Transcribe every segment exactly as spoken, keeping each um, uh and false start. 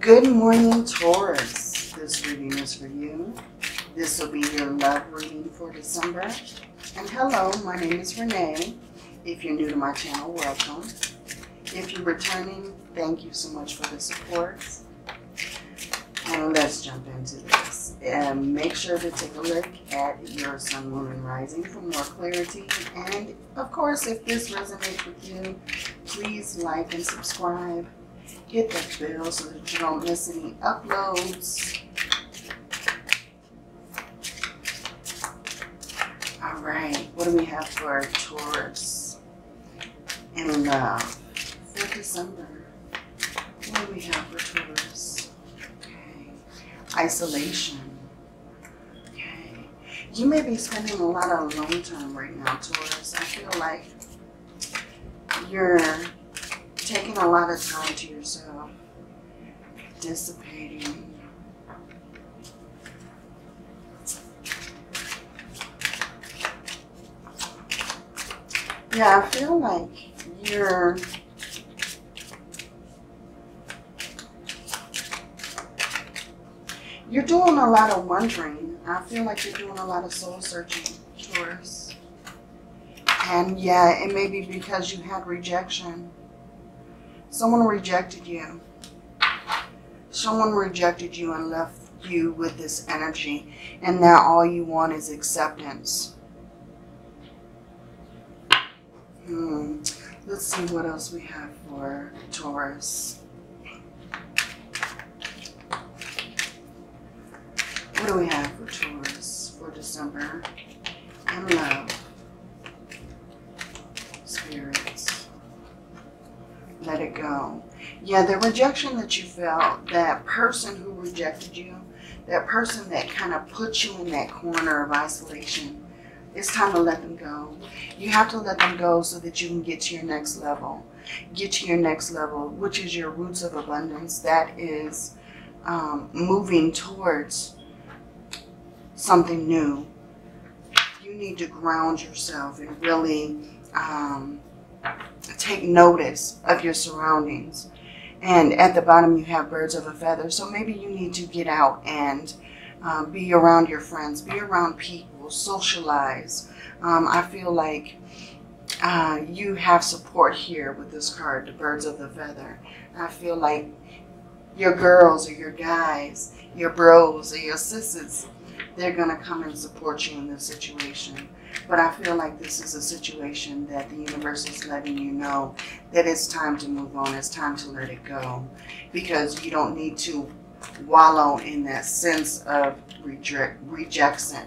Good morning, Taurus. This reading is for you. This will be your love reading for December. And hello, my name is Renee. If you're new to my channel, welcome. If you're returning, thank you so much for the support. And let's jump into this. And make sure to take a look at your sun, moon, and rising for more clarity. And of course, if this resonates with you, please like and subscribe. Hit that bell so that you don't miss any uploads. All right, what do we have for our Taurus in love for December? What do we have for Taurus? Okay, isolation. Okay, you may be spending a lot of alone time right now, Taurus. I feel like you're taking a lot of time to yourself, dissipating. Yeah, I feel like you're you're doing a lot of wondering. I feel like you're doing a lot of soul searching, Taurus. And yeah, it may be because you had rejection. Someone rejected you. Someone rejected you and left you with this energy. And now all you want is acceptance. Hmm. Let's see what else we have for Taurus. What do we have for Taurus for December? And love. Spirits. Let it go. Yeah, the rejection that you felt, that person who rejected you, that person that kind of put you in that corner of isolation, it's time to let them go. You have to let them go so that you can get to your next level. Get to your next level, which is your roots of abundance. That is um, moving towards something new. You need to ground yourself and really... Um, take notice of your surroundings. And at the bottom you have birds of a feather, so maybe you need to get out and um, be around your friends, be around people, socialize. um, I feel like uh, you have support here with this card, the birds of the feather. I feel like your girls or your guys, your bros or your sisters, they're gonna come and support you in this situation. But I feel like this is a situation that the universe is letting you know that it's time to move on. It's time to let it go, because you don't need to wallow in that sense of reject, rejection.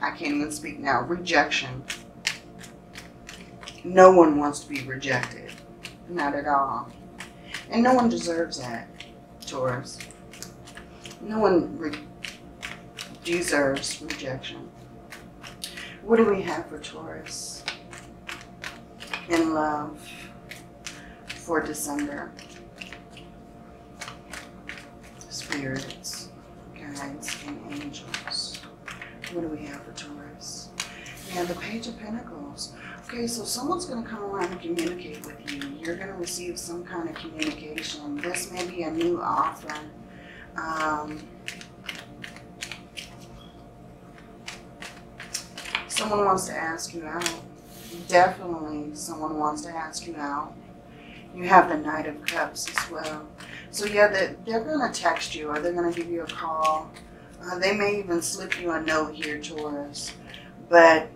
I can't even speak now. Rejection. No one wants to be rejected. Not at all. And no one deserves that, Taurus. No one re deserves rejection. What do we have for Taurus in love for December? Spirits, guides, and angels. What do we have for Taurus? Yeah, the Page of Pentacles. Okay, so someone's going to come around and communicate with you. You're going to receive some kind of communication. This may be a new offer. Um... Someone wants to ask you out. Definitely someone wants to ask you out. You have the Knight of Cups as well. So yeah, they're, they're going to text you or they're going to give you a call. Uh, they may even slip you a note here, Taurus. But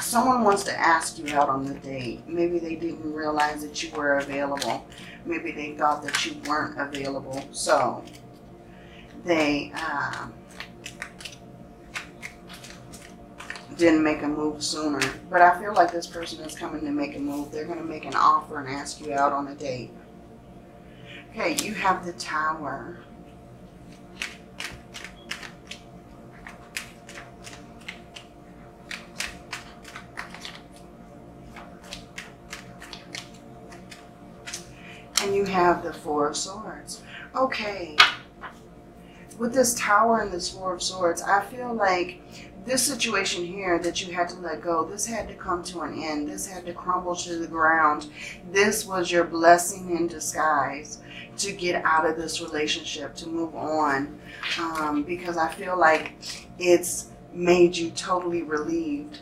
someone wants to ask you out on the date. Maybe they didn't realize that you were available. Maybe they thought that you weren't available. So they... Um, didn't make a move sooner. But I feel like this person is coming to make a move. They're going to make an offer and ask you out on a date. Okay, you have the Tower. And you have the Four of Swords. Okay. With this Tower and this Four of Swords, I feel like this situation here that you had to let go, this had to come to an end. This had to crumble to the ground. This was your blessing in disguise to get out of this relationship, to move on. Um, because I feel like it's made you totally relieved.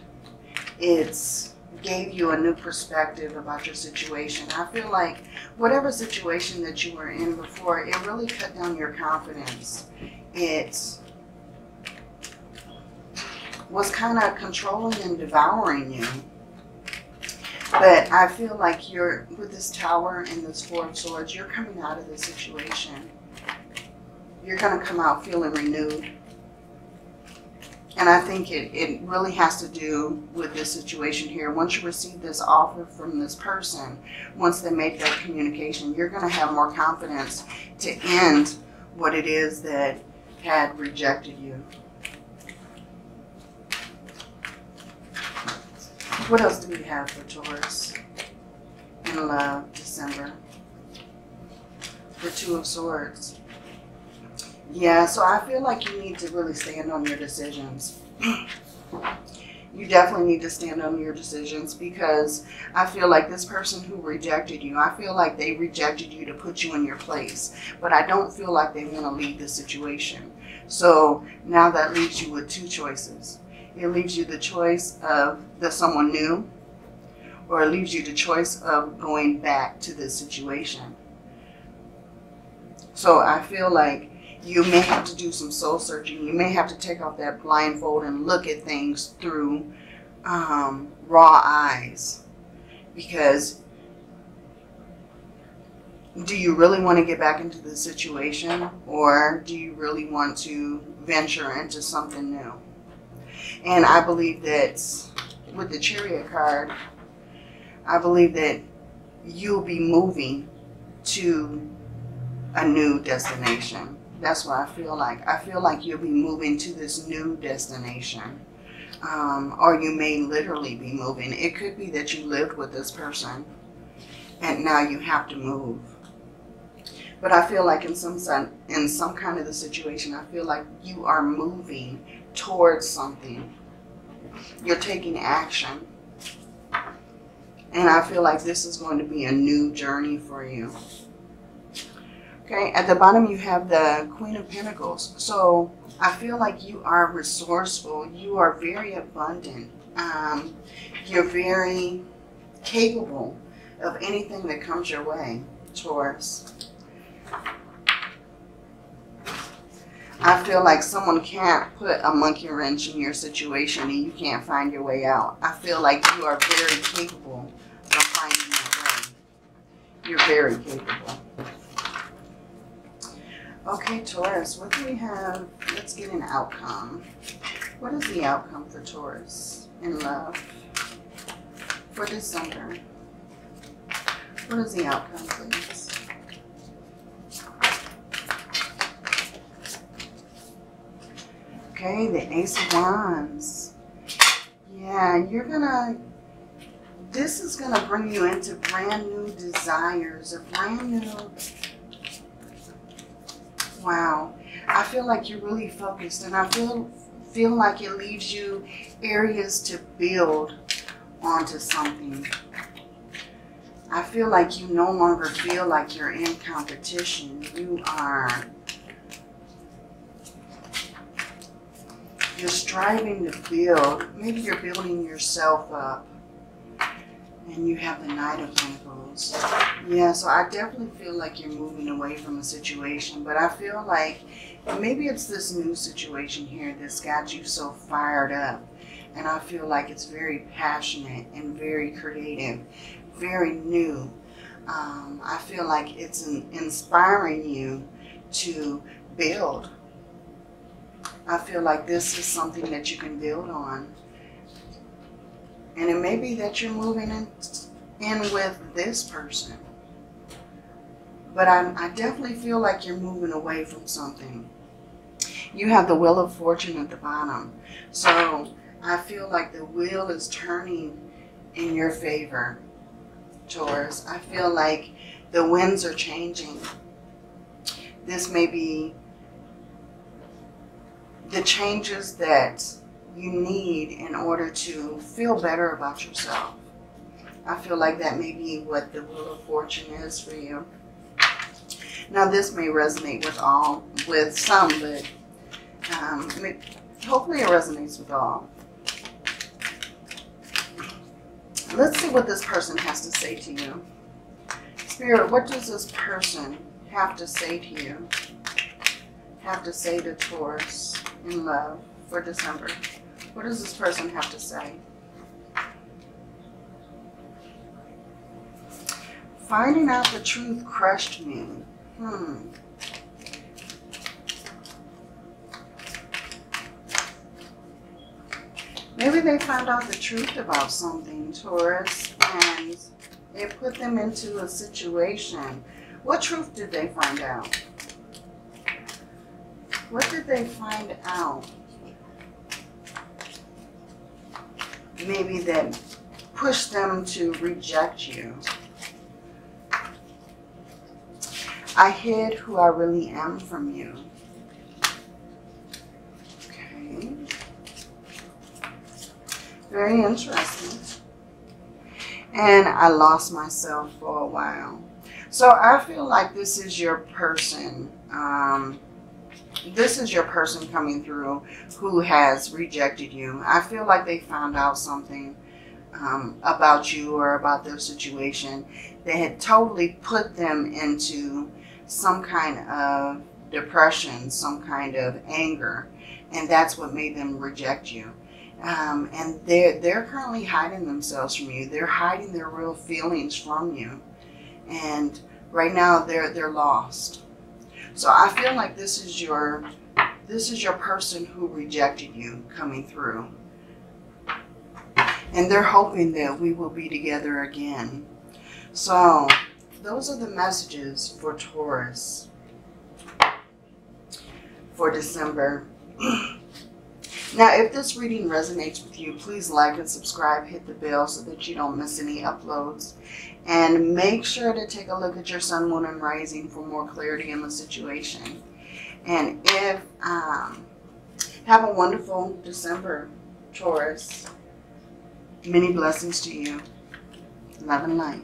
It's gave you a new perspective about your situation. I feel like whatever situation that you were in before, it really cut down your confidence. It was kind of controlling and devouring you. But I feel like you're, with this Tower and this Four of Swords, you're coming out of this situation. You're going to come out feeling renewed. And I think it, it really has to do with this situation here. Once you receive this offer from this person, once they make that communication, you're going to have more confidence to end what it is that had rejected you. What else do we have for Taurus in love, December? The Two of Swords. Yeah, so I feel like you need to really stand on your decisions. You definitely need to stand on your decisions, because I feel like this person who rejected you, I feel like they rejected you to put you in your place. But I don't feel like they want to leave the situation. So now that leaves you with two choices. It leaves you the choice of the someone new, or it leaves you the choice of going back to this situation. So I feel like you may have to do some soul searching. You may have to take off that blindfold and look at things through um, raw eyes. Because do you really want to get back into the situation, or do you really want to venture into something new? And I believe that with the Chariot card, I believe that you'll be moving to a new destination. That's what I feel like. I feel like you'll be moving to this new destination. Um, or you may literally be moving. It could be that you lived with this person and now you have to move. But I feel like in some, in some kind of the situation, I feel like you are moving towards something. You're taking action. And I feel like this is going to be a new journey for you. Okay, at the bottom you have the Queen of Pentacles. So I feel like you are resourceful. You are very abundant. Um, you're very capable of anything that comes your way, Taurus. I feel like someone can't put a monkey wrench in your situation and you can't find your way out. I feel like you are very capable of finding your way. You're very capable. Okay, Taurus, what do we have? Let's get an outcome. What is the outcome for Taurus in love for December? What is the outcome, please? Okay, the Ace of Wands. Yeah, you're gonna, this is gonna bring you into brand new desires, a brand new. Wow, I feel like you're really focused, and I feel feel like it leaves you areas to build onto something. I feel like you no longer feel like you're in competition. You are, you're striving to build. Maybe you're building yourself up. And you have the Knight of Pentacles. Yeah, so I definitely feel like you're moving away from a situation, but I feel like maybe it's this new situation here that's got you so fired up. And I feel like it's very passionate and very creative, very new. Um, I feel like it's an inspiring you to build. I feel like this is something that you can build on. And it may be that you're moving in, in with this person. But I, I definitely feel like you're moving away from something. You have the Wheel of Fortune at the bottom. So I feel like the wheel is turning in your favor, Taurus. I feel like the winds are changing. This may be the changes that you need in order to feel better about yourself. I feel like that may be what the Wheel of Fortune is for you. Now, this may resonate with all, with some, but um, hopefully it resonates with all. Let's see what this person has to say to you. Spirit, what does this person have to say to you? Have to say to Taurus in love for December? What does this person have to say? Finding out the truth crushed me. Hmm. Maybe they found out the truth about something, Taurus, and it put them into a situation. What truth did they find out? What did they find out? Maybe that pushed them to reject you. I hid who I really am from you. Okay. Very interesting. And I lost myself for a while. So I feel like this is your person. Um, this is your person coming through who has rejected you. I feel like they found out something um, about you or about their situation that had totally put them into some kind of depression, some kind of anger, and that's what made them reject you. Um, and they're, they're currently hiding themselves from you. They're hiding their real feelings from you. And right now they're, they're lost. So I feel like this is your, this is your person who rejected you coming through. And they're hoping that we will be together again. So those are the messages for Taurus for December. Now, if this reading resonates with you, please like and subscribe, hit the bell so that you don't miss any uploads. And make sure to take a look at your sun, moon, and rising for more clarity in the situation. And if, um, have a wonderful December, Taurus. Many blessings to you. Love and light.